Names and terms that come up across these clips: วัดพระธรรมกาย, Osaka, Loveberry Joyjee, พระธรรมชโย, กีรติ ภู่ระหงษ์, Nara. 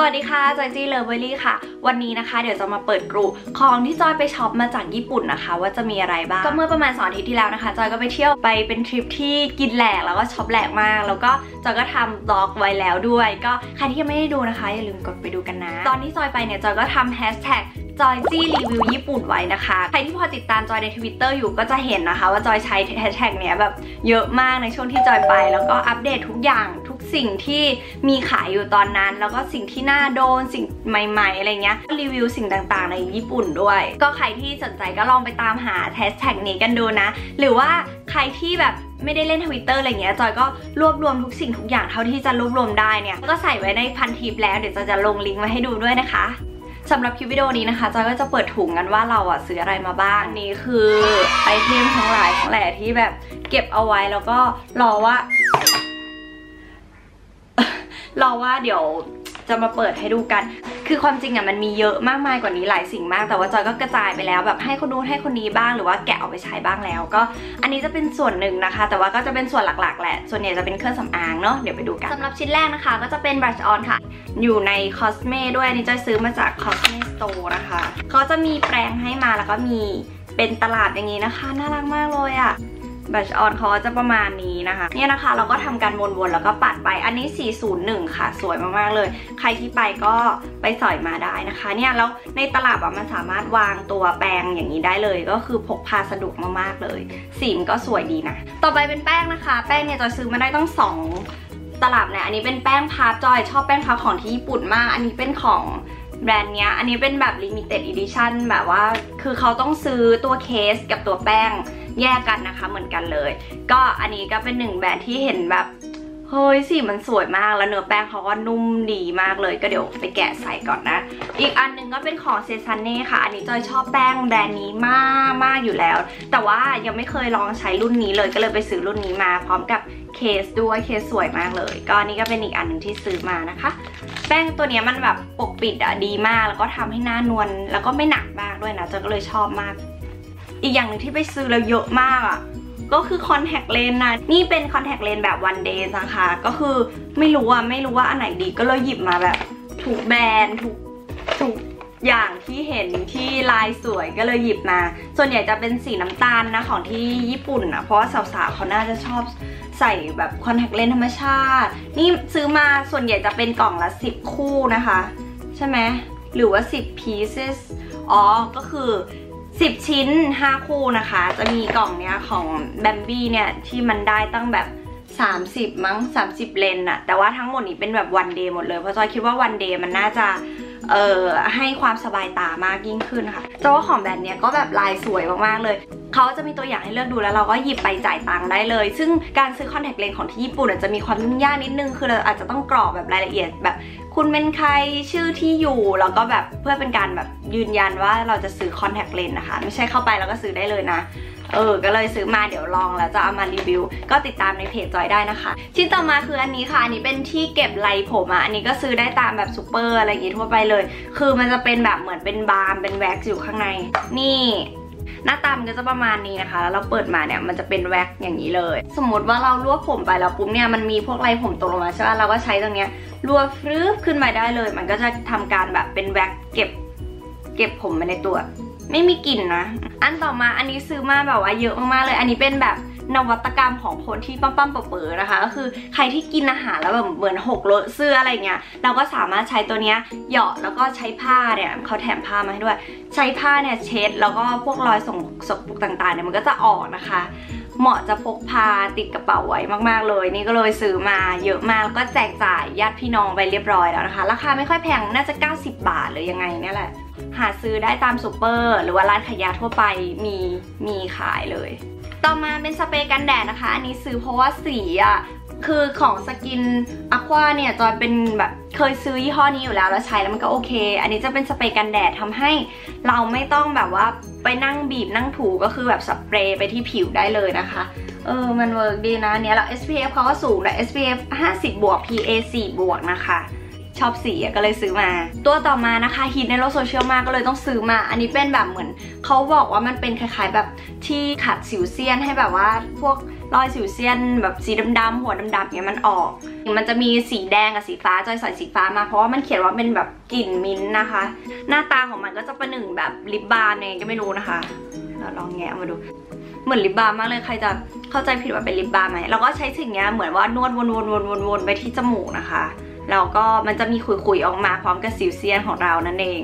สวัสดีค่ะจอยจี้เลิฟเวอรี่ค่ะวันนี้นะคะเดี๋ยวจะมาเปิดกลุ่มของที่จอยไปช็อปมาจากญี่ปุ่นนะคะว่าจะมีอะไรบ้างก็เมื่อประมาณ2อาทิตย์ที่แล้วนะคะจอยก็ไปเที่ยวไปเป็นทริปที่กินแหลกแล้วก็ช็อปแหลกมากแล้วก็จอยก็ทำบล็อกไว้แล้วด้วยก็ใครที่ยังไม่ได้ดูนะคะอย่าลืมกดไปดูกันนะตอนที่จอยไปเนี่ยจอยก็ทำแฮชแท็กจอยจี้รีวิวญี่ปุ่นไว้นะคะใครที่พอติดตามจอยใน Twitter อยู่ก็จะเห็นนะคะว่าจอยใช้แฮชแท็กเนี้ยแบบเยอะมากในช่วงที่จอยไปแล้วก็อัปเดตทุกอย่างทุกสิ่งที่มีขายอยู่ตอนนั้นแล้วก็สิ่งที่น่าโดนสิ่งใหม่ๆอะไรเงี้ยรีวิวสิ่งต่างๆในญี่ปุ่นด้วยก็ใครที่สนใจก็ลองไปตามหาแฮชแท็กนี้กันดูนะหรือว่าใครที่แบบไม่ได้เล่น Twitter อะไรเงี้ยจอยก็รวบรวมทุกสิ่งทุกอย่างเท่าที่จะรวบรวมได้เนี่ยก็ใส่ไว้ในพันทิปแล้วเดี๋ยวจะลงลิงก์ไว้ให้ดูด้วยนะคะสำหรับคลิปวิดีโอนี้นะคะจอยก็จะเปิดถุงกันว่าเราอะซื้ออะไรมาบ้างนี่คือไอเทมทั้งหลายทั้งแหล่ที่แบบเก็บเอาไว้แล้วก็รอว่าเดี๋ยวจะมาเปิดให้ดูกันคือความจริงอะมันมีเยอะมากมายกว่านี้หลายสิ่งมากแต่ว่าจอยก็กระจายไปแล้วแบบให้คนนู้นให้คนนี้บ้างหรือว่าแกะเอาไปใช้บ้างแล้วก็อันนี้จะเป็นส่วนหนึ่งนะคะแต่ว่าก็จะเป็นส่วนหลักๆแหละส่วนใหญ่จะเป็นเครื่องสำอางเนาะเดี๋ยวไปดูกันสำหรับชิ้นแรกนะคะก็จะเป็น brush on ค่ะอยู่ใน Cosme ด้วยอันนี้จอยซื้อมาจาก Cosme Store นะคะเขาจะมีแปรงให้มาแล้วก็มีเป็นตลับอย่างนี้นะคะน่ารักมากเลยอะbrush on เขาจะประมาณนี้นะคะเนี่ยนะคะเราก็ทำการวนๆแล้วก็ปัดไปอันนี้401ค่ะสวยมากๆเลยใครที่ไปก็ไปสอยมาได้นะคะเนี่ยแล้วในตลับอ่ะมันสามารถวางตัวแปรงอย่างนี้ได้เลยก็คือพกพาสะดวกมากๆเลยสีมันก็สวยดีนะต่อไปเป็นแป้งนะคะแป้งเนี่ยจะซื้อมาได้ต้อง2ตลับนะอันนี้เป็นแป้งพับจอยชอบแป้งพับของที่ญี่ปุ่นมากอันนี้เป็นของแบรนด์เนี้ยอันนี้เป็นแบบ limited edition แบบว่าคือเขาต้องซื้อตัวเคสกับตัวแป้งแยกกันนะคะเหมือนกันเลยก็อันนี้ก็เป็นหนึ่งแบรนด์ที่เห็นแบบเฮ้ยสีมันสวยมากแล้วเนื้อแป้งเขาก็นุ่มดีมากเลยก็เดี๋ยวไปแกะใส่ก่อนนะอีกอันนึงก็เป็นของเซซันเน่ค่ะอันนี้จอยชอบแป้งแบรนด์นี้มากอยู่แล้วแต่ว่ายังไม่เคยลองใช้รุ่นนี้เลยก็เลยไปซื้อรุ่นนี้มาพร้อมกับเคสด้วยเคสสวยมากเลยก็อันนี้ก็เป็นอีกอันนึงที่ซื้อมานะคะแป้งตัวนี้มันแบบปกปิดอะดีมากแล้วก็ทำให้หน้านวลแล้วก็ไม่หนักมากด้วยนะจอยก็เลยชอบมากอีกอย่างหนึ่งที่ไปซื้อแล้วเยอะมากอ่ะก็คือคอนแทคเลนส์นะนี่เป็นคอนแทคเลนส์แบบวันเดย์นะคะก็คือไม่รู้ว่าอันไหนดีก็เลยหยิบมาแบบถูกแบรนด์ถูกอย่างที่เห็นที่ลายสวยก็เลยหยิบมาส่วนใหญ่จะเป็นสีน้ำตาลนะของที่ญี่ปุ่นอ่ะเพราะว่าสาวๆเขาน่าจะชอบใส่แบบคอนแทคเลนส์ธรรมชาตินี่ซื้อมาส่วนใหญ่จะเป็นกล่องละ10คู่นะคะใช่ไหมหรือว่า10 pieces อ๋อก็คือ10ชิ้น5คู่นะคะจะมีกล่องเนี้ยของแบมบี้เนี่ยที่มันได้ตั้งแบบ30มั้ง30เลนอะแต่ว่าทั้งหมดนี้เป็นแบบวันเดย์หมดเลยเพราะจอยคิดว่าวันเดย์มันน่าจะให้ความสบายตามากยิ่งขึ้นค่ะแต่ว่าของแบรนด์เนี้ยก็แบบลายสวยมากๆเลยเขาจะมีตัวอย่างให้เลือกดูแล้วเราก็หยิบไปจ่ายตังค์ได้เลยซึ่งการซื้อคอนแทคเลนส์ของที่ญี่ปุ่นจะมีความยุ่งยากนิดนึงคือเราอาจจะต้องกรอกแบบรายละเอียดแบบคุณเป็นใครชื่อที่อยู่แล้วก็แบบเพื่อเป็นการแบบยืนยันว่าเราจะซื้อคอนแทคเลนส์นะคะไม่ใช่เข้าไปแล้วก็ซื้อได้เลยนะก็เลยซื้อมาเดี๋ยวลองแล้วจะเอามารีวิวก็ติดตามในเพจจอยได้นะคะชิ้นต่อมาคืออันนี้ค่ะอันนี้เป็นที่เก็บไรผมอ่ะอันนี้ก็ซื้อได้ตามแบบซูเปอร์อะไรอย่างงี้ทั่วไปเลยคือมันจะเป็นแบบเหมือนเป็นบาล์มเป็นแว็กซ์อยู่ข้างในนี่หน้าตามันก็จะประมาณนี้นะคะแล้วเราเปิดมาเนี่ยมันจะเป็นแว็กอย่างนี้เลยสมมติว่าเราลวกผมไปแล้วปุ๊บเนี่ยมันมีพวกไรผมตกลงมาใช่ป่ะเราก็ใช้ตรงเนี้ยลวกฟื้นขึ้นมาได้เลยมันก็จะทำการแบบเป็นแว็กเก็บผมไปในตัวไม่มีกลิ่นนะอันต่อมาอันนี้ซื้อมาแบบว่าเยอะมากๆเลยอันนี้เป็นแบบนวัตกรรมของคนที่ปั้มๆเป๋อๆนะคะก็คือใครที่กินอาหารแล้วแบบเหมือนหกเลอะเสื้ออะไรเงี้ยเราก็สามารถใช้ตัวเนี้ยเหยาะแล้วก็ใช้ผ้าเนี่ยเขาแถมผ้ามาให้ด้วยใช้ผ้าเนี่ยเช็ดแล้วก็พวกรอยสกปรกต่างๆเนี่ยมันก็จะออกนะคะเหมาะจะพกพาติดกระเป๋าไว้มากๆเลยนี่ก็เลยซื้อมาเยอะมากแล้วก็แจกจ่ายญาติพี่น้องไปเรียบร้อยแล้วนะคะราคาไม่ค่อยแพงน่าจะ90บาทหรือยังไงเนี่ยแหละหาซื้อได้ตามซูเปอร์หรือว่าร้านขายยาทั่วไปมีขายเลยต่อมาเป็นสเปรย์กันแดดนะคะอันนี้ซื้อเพราะว่าสีอ่ะคือของสกินอะควาเนี่ยจอยเป็นแบบเคยซื้อยี่ห้อนี้อยู่แล้วใช้แล้วมันก็โอเคอันนี้จะเป็นสเปรย์กันแดดทำให้เราไม่ต้องแบบว่าไปนั่งบีบนั่งถูก็คือแบบสเปรย์ไปที่ผิวได้เลยนะคะมันเวิร์กดีนะเนี่ยแล้ว SPF เขาก็สูงนะ SPF 50 บวก PA 4 บวกนะคะชอบสีก็เลยซื้อมาตัวต่อมานะคะฮิตในโลกโซเชียลมากก็เลยต้องซื้อมาอันนี้เป็นแบบเหมือนเขาบอกว่ามันเป็นคล้ายๆแบบที่ขัดสิวเซียนให้แบบว่าพวก รอยสิวเซียนแบบสีดำๆหัวดำๆเงี้ยมันออกมันจะมีสีแดงกับสีฟ้าจอยใส่สีฟ้ามาเพราะว่ามันเขียนว่าเป็นแบบกลิ่นมิ้นท์นะคะหน้าตาของมันก็จะประหนึ่งแบบลิปบาร์เนี่ยก็ไม่รู้นะคะเราลองแงะมาดูเหมือนลิปบาร์มากเลยใครจะเข้าใจผิดว่าเป็นลิปบาร์ไหมเราก็ใช้สิ่งนี้เหมือนว่านวดวนๆไปที่จมูกนะคะแล้วก็มันจะมีขุยๆออกมาพร้อมกับสิวเซียนของเรานั่นเอง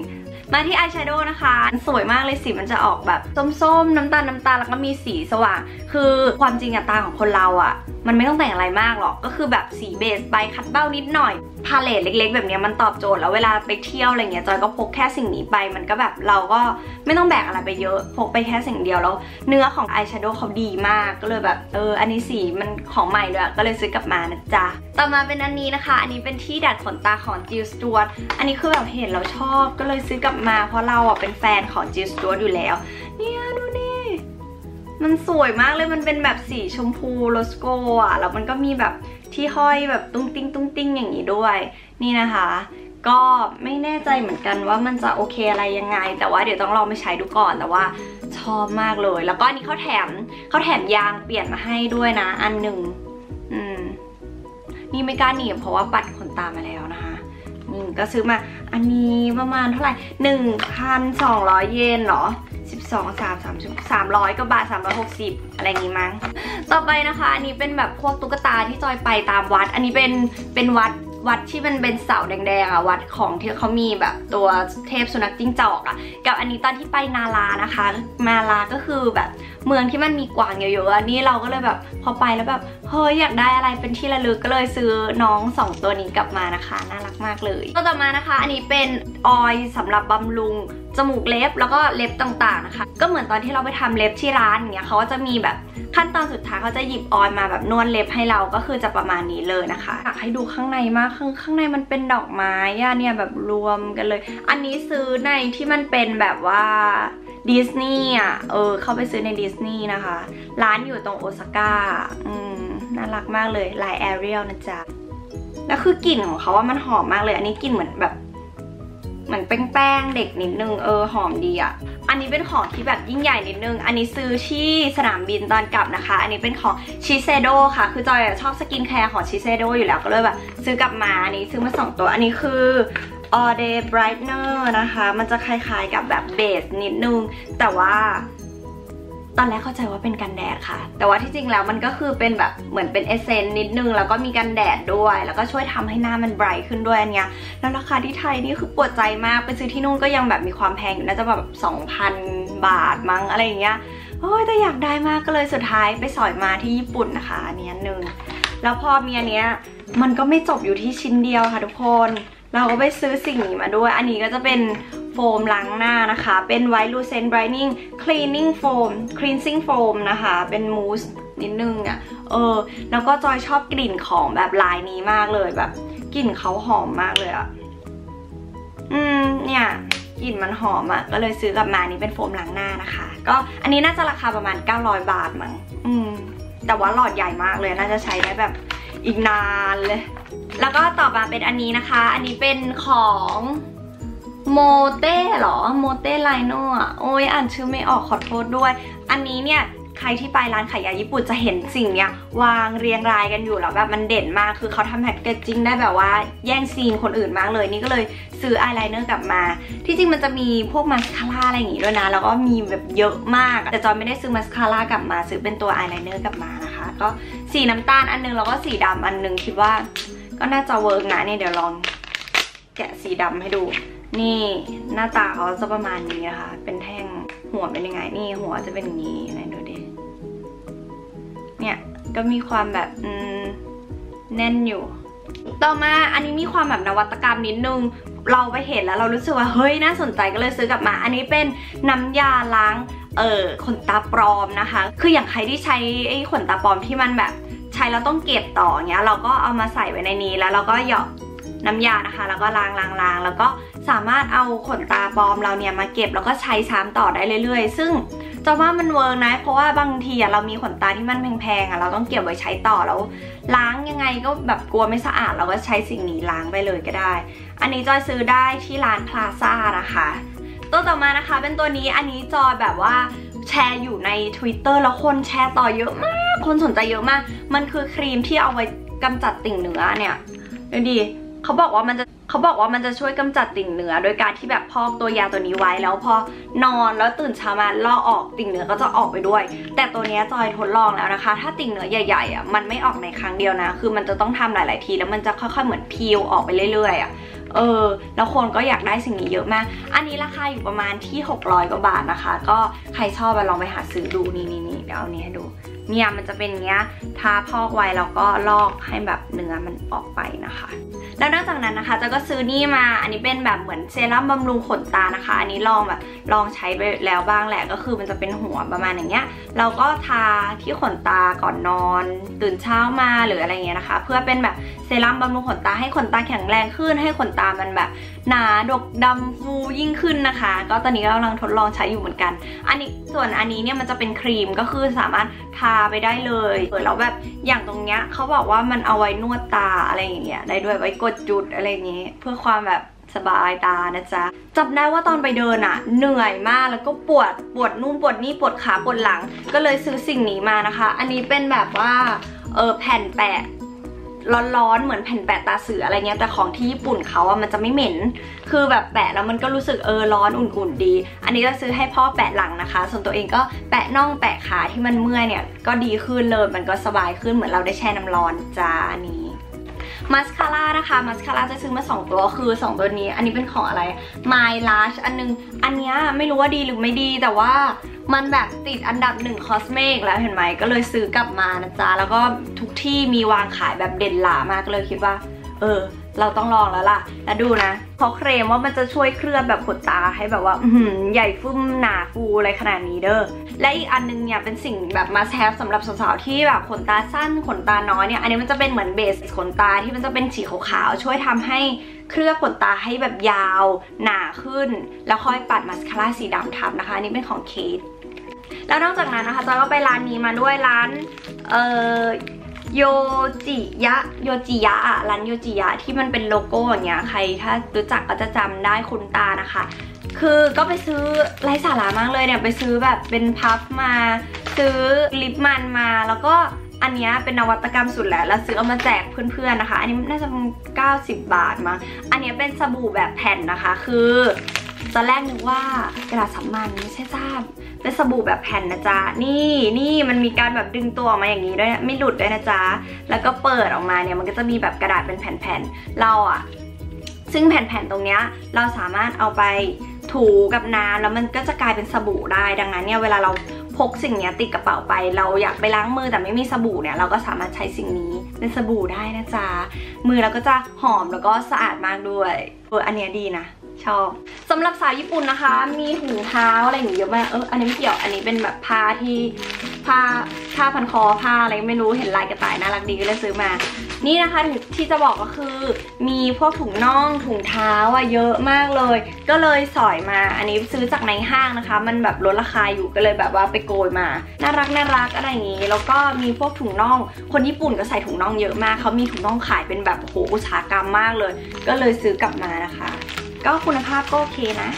มาที่อายแชโดว์นะคะสวยมากเลยสีมันจะออกแบบส้มๆน้ำตาลแล้วก็มีสีสว่างคือความจริงอะตาของคนเราอะมันไม่ต้องแต่งอะไรมากหรอกก็คือแบบสีเบสไปคัดเบ้านิดหน่อยพาเลตเล็กๆแบบนี้มันตอบโจทย์แล้วเวลาไปเที่ยวอะไรเงี้ยจอยก็พกแค่สิ่งนี้ไปมันก็แบบเราก็ไม่ต้องแบกอะไรไปเยอะพกไปแค่สิ่งเดียวแล้วเนื้อของอายแชโดว์เขาดีมากก็เลยแบบอันนี้สีมันของใหม่เลยก็เลยซื้อกลับมานะจ๊ะต่อมาเป็นอันนี้นะคะอันนี้เป็นที่ดัดขนตาของจิล สจ๊วตอันนี้คือแบบเห็นเราชอบก็เลยซื้อกลับมาเพราะเราอ่ะเป็นแฟนของจิล สจ๊วตอยู่แล้วเนี่ยดูดิมันสวยมากเลยมันเป็นแบบสีชมพูโรสโกอ่ะแล้วมันก็มีแบบที่ห้อยแบบตุ้งติ้งอย่างนี้ด้วยนี่นะคะก็ไม่แน่ใจเหมือนกันว่ามันจะโอเคอะไรยังไงแต่ว่าเดี๋ยวต้องลองไปใช้ดูก่อนแต่ว่าชอบมากเลยแล้วก็อันนี้เขาแถมยางเปลี่ยนมาให้ด้วยนะอันหนึ่งนี่ไม่กล้าหนีเพราะว่าปัดขนตามาแล้วนะคะนี่ก็ซื้อมาอันนี้ประมาณเท่าไหร่ 1,200 เยนเหรอ300 กว่าบาท 360 อะไรงี้มั้งต่อไปนะคะอันนี้เป็นแบบพวกตุ๊กตาที่จอยไปตามวัดอันนี้เป็นวัดที่มันเป็นเสาแดงๆอะวัดของที่เขามีแบบตัวเทพสุนัขจิ้งจอกอะกับอันนี้ตอนที่ไปนารานะคะนาราก็คือแบบเมืองที่มันมีกวางเยอะๆนี่เราก็เลยแบบพอไปแล้วแบบเฮ้ยอยากได้อะไรเป็นที่ระลึกก็เลยซื้อน้อง2ตัวนี้กลับมานะคะน่ารักมากเลยต่อมานะคะอันนี้เป็นออยล์สำหรับบำรุงจมูกเล็บแล้วก็เล็บต่างๆนะคะก็เหมือนตอนที่เราไปทำเล็บที่ร้านอย่างเงี้ยเขาก็จะมีแบบขั้นตอนสุดท้ายเขาจะหยิบออยล์มาแบบนวดเล็บให้เราก็คือจะประมาณนี้เลยนะคะอยากให้ดูข้างในมากข้างในมันเป็นดอกไม้เนี่ยแบบรวมกันเลยอันนี้ซื้อในที่มันเป็นแบบว่าดิสนีย์อ่ะเข้าไปซื้อในดิสนีย์นะคะร้านอยู่ตรงโอซาก้าน่ารักมากเลยลายแอเรียลนะจ๊ะแล้วคือกลิ่นของเขาว่ามันหอมมากเลยอันนี้กลิ่นเหมือนแบบเหมือนแป้งเด็กนิดนึงหอมดีอ่ะอันนี้เป็นของที่แบบยิ่งใหญ่นิดนึงอันนี้ซื้อที่สนามบินตอนกลับนะคะอันนี้เป็นของชิเซโดค่ะคือจอยชอบสกินแคร์ของชิเซโดอยู่แล้วก็เลยแบบซื้อกลับมาอันนี้ซื้อมา2ตัวอันนี้คือ all day brightener นะคะมันจะคล้ายๆกับแบบเบสนิดนึงแต่ว่าตอนแรกเข้าใจว่าเป็นกันแดดค่ะแต่ว่าที่จริงแล้วมันก็คือเป็นแบบเหมือนเป็นเอเซนต์นิดนึงแล้วก็มีกันแดดด้วยแล้วก็ช่วยทำให้หน้ามันไบรท์ขึ้นด้วยอันเนี้ยแล้วราคาที่ไทยนี่คือปวดใจมากไปซื้อที่นู่นก็ยังแบบมีความแพงอยู่น่าจะแบบ 2,000 บาทมั้งอะไรอย่างเงี้ยโอ้ยแต่อยากได้มากก็เลยสุดท้ายไปสอยมาที่ญี่ปุ่นนะคะอันนี้นึงแล้วพอมีอันเนี้ยมันก็ไม่จบอยู่ที่ชิ้นเดียวค่ะทุกคนเราก็ไปซื้อสิ่งนี้มาด้วยอันนี้ก็จะเป็นโฟมล้างหน้านะคะเป็น White Lucent Brightening Cleaning Foam Cleansing Foam นะคะเป็นมูสนิดนึงอ่ะแล้วก็จอยชอบกลิ่นของแบบลายนี้มากเลยแบบกลิ่นเขาหอมมากเลยอ่ะเนี่ยกลิ่นมันหอมอ่ะก็เลยซื้อกลับมานี่เป็นโฟมล้างหน้านะคะก็อันนี้น่าจะราคาประมาณ900บาทมั้งแต่ว่าหลอดใหญ่มากเลยน่าจะใช้ได้แบบอีกนานเลยแล้วก็ต่อมาเป็นอันนี้นะคะอันนี้เป็นของโมเต้หรอโมเต้ไลโน่โอ้ยอ่านชื่อไม่ออกขอโทษด้วยอันนี้เนี่ยใครที่ไปร้านขายยาญี่ปุ่นจะเห็นสิ่งเนี้ยวางเรียงรายกันอยู่แล้วแบบมันเด่นมากคือเขาทำแพคเกจจิ้งได้แบบว่าแย่งซีนคนอื่นมากเลยนี่ก็เลยซื้ออายไลเนอร์กลับมาที่จริงมันจะมีพวกมาสคาร่าอะไรอย่างงี้ด้วยนะแล้วก็มีแบบเยอะมากแต่จอยไม่ได้ซื้อมาสคาร่ากลับมาซื้อเป็นตัวอายไลเนอร์กลับมานะคะก็สีน้ำตาลอันนึงแล้วก็สีดำอันนึงคิดว่าก็น่าจะเวิร์กนะเนี่ยเดี๋ยวลองแกะสีดำให้ดูนี่หน้าตาเขาจะประมาณนี้นะคะเป็นแท่งหัวเป็นยังไงนี่หัวจะเป็นอย่างนี้ไหนดูดิเนี่ยก็มีความแบบแน่นอยู่ต่อมาอันนี้มีความแบบนวัตกรรมนิดนึงเราไปเห็นแล้วเรารู้สึกว่าเฮ้ยน่าสนใจก็เลยซื้อกลับมาอันนี้เป็นน้ำยาล้างขนตาปลอมนะคะคืออย่างใครที่ใช้ไอ้ขนตาปลอมที่มันแบบใช้แล้วต้องเก็บต่ออย่างเงี้ยเราก็เอามาใส่ไว้ในนี้แล้วเราก็หยอดน้ำยานะคะแล้วก็ล้างแล้วก็สามารถเอาขนตาปลอมเราเนี่ยมาเก็บแล้วก็ใช้ซ้ำต่อได้เรื่อยๆซึ่งจะว่ามันเวิร์กนะเพราะว่าบางทีเรามีขนตาที่มันแพงๆเราต้องเก็บไว้ใช้ต่อแล้วล้างยังไงก็แบบกลัวไม่สะอาดเราก็ใช้สิ่งนี้ล้างไปเลยก็ได้อันนี้จอยซื้อได้ที่ร้านพลาซ่านะคะตัวต่อมานะคะเป็นตัวนี้อันนี้จอยแบบว่าแชร์อยู่ใน Twitter แล้วคนแชร์ต่อเยอะมาก คนสนใจเยอะมากมันคือครีมที่เอาไว้กำจัดติ่งเนื้อเนี่ยดูดิเขาบอกว่ามันจะช่วยกำจัดติ่งเนื้อโดยการที่แบบพอกตัวยาตัวนี้ไว้แล้วพอนอนแล้วตื่นเช้ามาลอกออกติ่งเนื้อก็จะออกไปด้วยแต่ตัวนี้จอยทดลองแล้วนะคะถ้าติ่งเนื้อใหญ่ๆอ่ะมันไม่ออกในครั้งเดียวนะคือมันจะต้องทำหลายๆทีแล้วมันจะค่อยๆเหมือนพีลออกไปเรื่อยๆอ่ะแล้วคนก็อยากได้สิ่งนี้เยอะมากอันนี้ราคาอยู่ประมาณที่600กว่าบาทนะคะก็ใครชอบไปลองไปหาซื้อดูนี่เดี๋ยวเอานี้ให้ดูเนี่ยมันจะเป็นเงี้ยทาพอกไว้แล้วก็ลอกให้แบบเนื้อมันออกไปนะคะแล้วนอกจากนั้นนะคะจะก็ซื้อนี่มาอันนี้เป็นแบบเหมือนเซรั่มบำรุงขนตานะคะอันนี้ลองใช้ไปแล้วบ้างแหละก็คือมันจะเป็นหัวประมาณอย่างเงี้ยเราก็ทาที่ขนตาก่อนนอนตื่นเช้ามาหรืออะไรเงี้ยนะคะเพื่อเป็นแบบเซรั่มบำรุงขนตาให้ขนตาแข็งแรงขึ้นให้ขนตามันแบบหนาดกดำฟูยิ่งขึ้นนะคะก็ตอนนี้กำลังทดลองใช้อยู่เหมือนกันอันนี้ส่วนอันนี้เนี่ยมันจะเป็นครีมก็คือสามารถทาไปได้เลยแล้วแบบอย่างตรงเนี้ยเขาบอกว่ามันเอาไว้นวดตาอะไรอย่างเงี้ยได้ด้วยไว้กดจุดอะไรอย่างเงี้ยเพื่อความแบบสบายตานะจ๊ะจำได้ว่าตอนไปเดินอะเหนื่อยมากแล้วก็ปวดนู่นปวดนี่ปวดขาปวดหลังก็เลยซื้อสิ่งนี้มานะคะอันนี้เป็นแบบว่าแผ่นแปะร้อนๆเหมือนแผ่นแปะตาเสืออะไรเงี้ยแต่ของที่ญี่ปุ่นเขาอะมันจะไม่เหม็นคือแบบแปะแล้วมันก็รู้สึกร้อนอุ่นๆดีอันนี้ก็ซื้อให้พ่อแปะหลังนะคะส่วนตัวเองก็แปะน่องแปะขาที่มันเมื่อยเนี่ยก็ดีขึ้นเลยมันก็สบายขึ้นเหมือนเราได้แช่น้ำร้อนจ้าอันนี้มัสคาร่านะคะมัสคาร่าจะซื้อมา2ตัวคือ2ตัวนี้อันนี้เป็นของอะไร My Lash อันนึงอันเนี้ยไม่รู้ว่าดีหรือไม่ดีแต่ว่ามันแบบติดอันดับ1คอสเมติกแล้วเห็นไหมก็เลยซื้อกลับมานะจ๊ะแล้วก็ทุกที่มีวางขายแบบเด่นหลามากก็เลยคิดว่าเราต้องลองแล้วล่ะแล้วดูนะเขาเคลมว่ามันจะช่วยเคลือบแบบขนตาให้แบบว่าใหญ่ฟึ่มหนาฟูอะไรขนาดนี้เด้อและอีกอันนึงเนี่ยเป็นสิ่งแบบมาแซฟสำหรับสาวๆที่แบบขนตาสั้นขนตาน้อยเนี่ยอันนี้มันจะเป็นเหมือนเบสขนตาที่มันจะเป็นสีขาวๆช่วยทำให้เคลือบขนตาให้แบบยาวหนาขึ้นแล้วค่อยปัดมาสคาร่าสีดำทับนะคะอันนี้เป็นของเคทแล้วนอกจากนั้นนะคะจอยก็ไปร้านนี้มาด้วยร้านโยจิยะร้านโยจิยะที่มันเป็นโลโก้อย่างเงี้ยใครถ้ารู้จักก็จะจำได้คุณตานะคะคือก็ไปซื้อไร้สาระมากเลยเนี่ยไปซื้อแบบเป็นพัฟมาซื้อลิปมันมาแล้วก็อันนี้เป็นนวัตกรรมสุดแล้วซื้อเอามาแจกเพื่อนๆนะคะอันนี้น่าจะ90 บาทมั้งอันนี้เป็นสบู่แบบแผ่นนะคะคือตอนแรกนึกว่ากระดาษสัมมันไม่ใช่จ้าเป็นสบู่แบบแผ่นนะจ๊ะนี่มันมีการแบบดึงตัวออกมาอย่างนี้ด้วยไม่หลุดด้วยนะจ๊ะแล้วก็เปิดออกมาเนี่ยมันก็จะมีแบบกระดาษเป็นแผ่นๆเราอะซึ่งแผ่นๆตรงเนี้ยเราสามารถเอาไปถูกับน้ำแล้วมันก็จะกลายเป็นสบู่ได้ดังนั้นเนี่ยเวลาเราพกสิ่งนี้ติดกระเป๋าไปเราอยากไปล้างมือแต่ไม่มีสบู่เนี่ยเราก็สามารถใช้สิ่งนี้เป็นสบู่ได้นะจ๊ะมือเราก็จะหอมแล้วก็สะอาดมากด้วยอันเนี้ยดีนะชอบสำหรับสาวญี่ปุ่นนะคะมีถุงเท้าอะไรอย่างเงี้ยเยอะมากอันนี้ไม่เกี่ยวอันนี้เป็นแบบผ้าที่ผ้าพันคอผ้าอะไรไม่รู้เห็นลายกระต่ายน่ารักดีก็เลยซื้อมานี่นะคะที่จะบอกก็คือมีพวกถุงน่องถุงเท้าอะเยอะมากเลยก็เลยสอยมาอันนี้ซื้อจากในห้างนะคะมันแบบลดราคาอยู่ก็เลยแบบว่าไปโกยมาน่ารักอะไรอย่างงี้แล้วก็มีพวกถุงน่องคนญี่ปุ่นก็ใส่ถุงน่องเยอะมากเขามีถุงน่องขายเป็นแบบโหอุตสาหกรรมมากเลยก็เลยซื้อกลับมานะคะก็คุณภาพก็โอเคนะ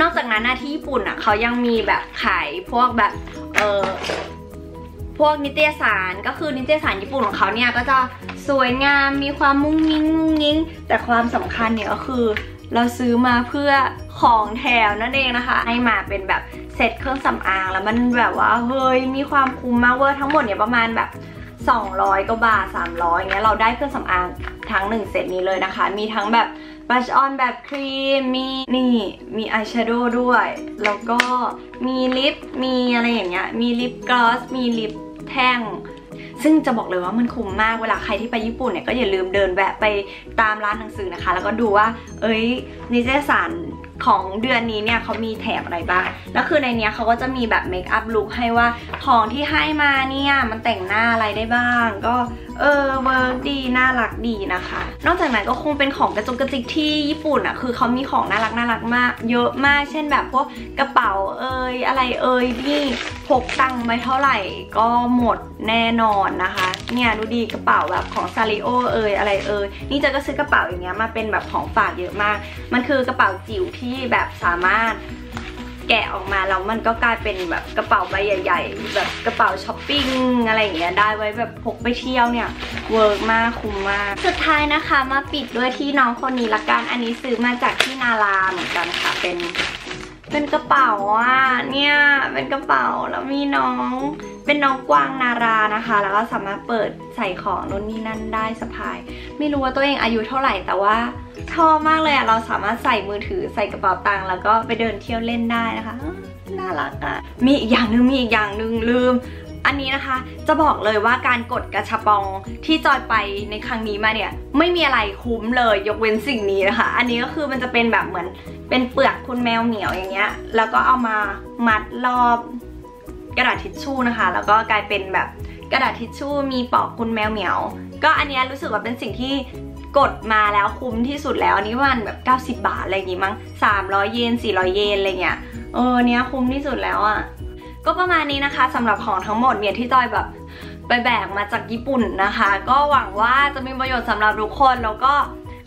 นอกจากนั้นนะที่ญี่ปุ่นอ่ะเขายังมีแบบขายพวกแบบพวกนิตยสารก็คือนิตยสารญี่ปุ่นของเขาเนี่ยก็จะสวยงามมีความมุ้งมิ้งแต่ความสำคัญเนี่ยก็คือเราซื้อมาเพื่อของแถมนั่นเองนะคะให้มาเป็นแบบเซตเครื่องสำอางแล้วมันแบบว่าเฮ้ยมีความคุ้มมากเวอร์ทั้งหมดเนี่ยประมาณแบบ200กว่าบาท300อย่างเงี้ยเราได้เครื่องสำอางทั้ง1เซตนี้เลยนะคะมีทั้งแบบบัชออนแบบครีมมีอายแชโดว์ด้วยแล้วก็มีลิปมีอะไรอย่างเงี้ยมีลิปกลอสมีลิปแท่งซึ่งจะบอกเลยว่ามันคุ้มมากเวลาใครที่ไปญี่ปุ่นเนี่ยก็อย่าลืมเดินแวะไปตามร้านหนังสือนะคะแล้วก็ดูว่านิตยสารของเดือนนี้เนี่ยเขามีแถมอะไรบ้างแล้วคือในเนี้ยเขาก็จะมีแบบเมคอัพลุคให้ว่าของที่ให้มาเนี่ยมันแต่งหน้าอะไรได้บ้างก็เวิร์กดีน่ารักดีนะคะนอกจากนั้นก็คงเป็นของกระจุกกระจิกที่ญี่ปุ่นอ่ะคือเขามีของน่ารักมากเยอะมากเช่นแบบพวกกระเป๋าอะไรนี่พกตังค์ไปเท่าไหร่ก็หมดแน่นอนนะคะเนี่ยดูดีกระเป๋าแบบของซาริโออะไรนี่จะก็ซื้อกระเป๋าอย่างเงี้ยมาเป็นแบบของฝากเยอะมากมันคือกระเป๋าจิ๋วที่แบบสามารถ แกะออกมาแล้วมันก็กลายเป็นแบบกระเป๋าใบใหญ่ๆแบบกระเป๋าช้อปปิ้งอะไรอย่างเงี้ยได้ไว้แบบพกไปเที่ยวเนี่ยเวิร์กมากคุ้มมากสุดท้ายนะคะมาปิดด้วยที่น้องคนนี้ละกันอันนี้ซื้อมาจากที่นาราเหมือนกันค่ะเป็นกระเป๋าอ่ะเนี่ยเป็นกระเป๋าแล้วมีน้องเป็นน้องกวางนารานะคะแล้วก็สามารถเปิดใส่ของนู่นนี่นั่นได้สะพายไม่รู้ว่าตัวเองอายุเท่าไหร่แต่ว่าชอบมากเลยอ่ะเราสามารถใส่มือถือใส่กระเป๋าตังค์แล้วก็ไปเดินเที่ยวเล่นได้นะคะน่ารักอ่ะมีอีกอย่างหนึ่งลืมอันนี้นะคะจะบอกเลยว่าการกดกระชับปองที่จอยไปในครั้งนี้มาเนี่ยไม่มีอะไรคุ้มเลยยกเว้นสิ่งนี้นะคะอันนี้ก็คือมันจะเป็นแบบเหมือนเป็นเปลือกคุณแมวเหมียวอย่างเงี้ยแล้วก็เอามามัดรอบกระดาษทิชชู่นะคะแล้วก็กลายเป็นแบบกระดาษทิชชู่มีปอกคุณแมวเหมียวก็อันนี้รู้สึกว่าเป็นสิ่งที่กดมาแล้วคุ้มที่สุดแล้วอันนี้มันแบบ90 บาทอะไรอย่างงี้มั้ง300 เยน 400 เยนอะไรเงี้ยเนี้ยคุ้มที่สุดแล้วอะก็ประมาณนี้นะคะสำหรับของทั้งหมดเนี่ยที่จอยแบบไปแบกมาจากญี่ปุ่นนะคะก็หวังว่าจะมีประโยชน์สำหรับทุกคนแล้วก็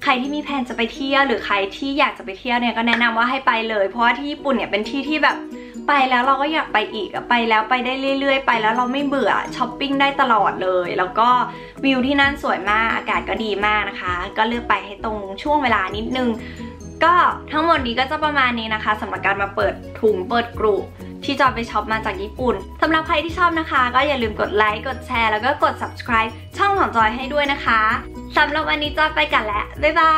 ใครที่มีแผนจะไปเที่ยวหรือใครที่อยากจะไปเที่ยวเนี่ยก็แนะนำว่าให้ไปเลยเพราะว่าที่ญี่ปุ่นเนี่ยเป็นที่ที่แบบไปแล้วเราก็อยากไปอีกไปแล้วไปได้เรื่อยๆไปแล้วเราไม่เบื่อช้อปปิ้งได้ตลอดเลยแล้วก็วิวที่นั่นสวยมากอากาศก็ดีมากนะคะก็เลือกไปให้ตรงช่วงเวลานิดนึงก็ทั้งหมดนี้ก็จะประมาณนี้นะคะสำหรับการมาเปิดถุงเปิดกรุที่จอยไปช็อปมาจากญี่ปุ่นสำหรับใครที่ชอบนะคะก็อย่าลืมกดไลค์กดแชร์แล้วก็กด subscribe ช่องของจอยให้ด้วยนะคะสำหรับวันนี้จอยไปกันแล้วบ๊ายบา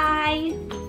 ย